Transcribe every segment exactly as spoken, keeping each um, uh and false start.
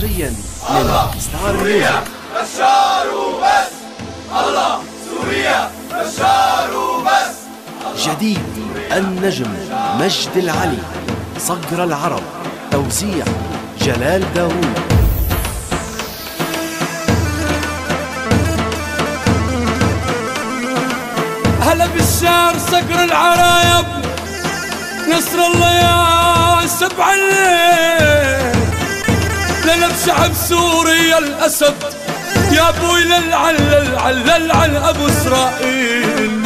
مصريا لله سوريا بشار وبس. الله سوريا بشار وبس. جديد النجم مجد العلي، صقر العرب، توزيع جلال داوود. هلا بالشعر صقر العرايب، نصر الله يا سبع الليل، لنا بشعب سوريا الاسد يا ابوي، للعن للعن للعن ابو اسرائيل.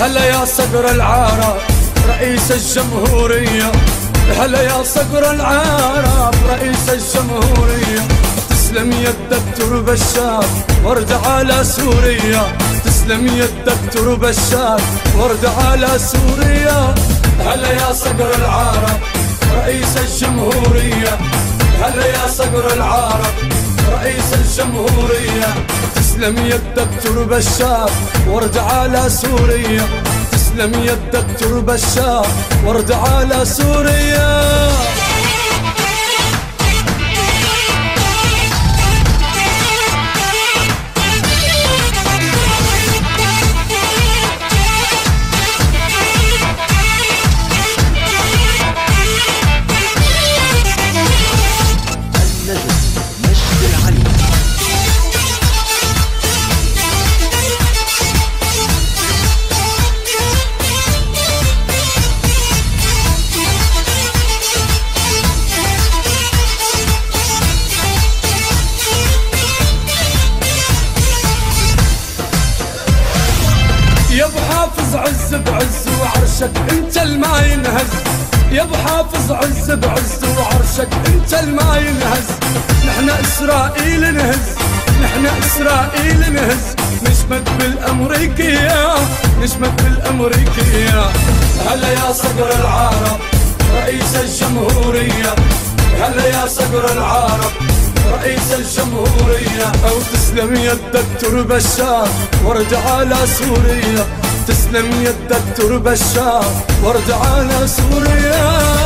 هلا يا صقر العرب رئيس الجمهورية، هلا يا صقر العرب رئيس الجمهورية، تسلم يا الدكتور بشار وارد على سوريا، تسلم يا الدكتور بشار وارد على سوريا. هلا يا صقر العرب رئيس الجمهورية، هلا يا صقر العرب رئيس الجمهورية، تسلم يا الدكتور بشار وارد على سوريا، تسلم يا الدكتور بشار وارد على سوريا. يا ابو حافظ عز بعز وعرشك انت الما ينهز، يا ابو حافظ عز بعز وعرشك انت الما ينهز، نحن اسرائيل نهز، نحن اسرائيل نهز، نشمت بالامريكيه، نشمت بالامريكيه. هلا يا صقر العرب رئيس الجمهوريه، هلا يا صقر العرب رئيس الجمهورية، أو تسلم يا الدكتور بشار وارد على سوريا، تسلم يا الدكتور بشار وارد على سوريا.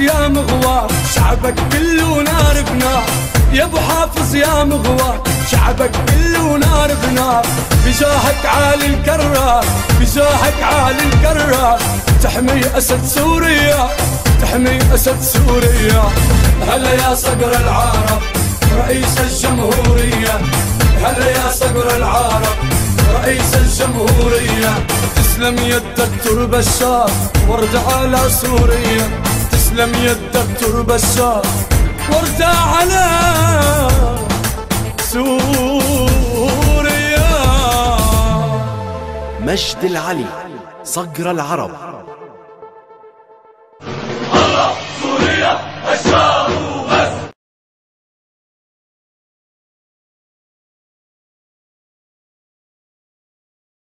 يا مغوار شعبك كله نار بنار، يا ابو حافظ يا مغوار شعبك كله نار بنار، بجاهك عالي الكرار، بجاهك عالي الكرار، تحمي اسد سوريا، تحمي اسد سوريا. هلا يا صقر العرب رئيس الجمهورية، هلا يا صقر العرب رئيس الجمهورية، تسلم يا الدكتور بشار وارد على سوريا، تسلم يا الدكتور بشار وارد على سوريا. مجد العلي صقر العرب.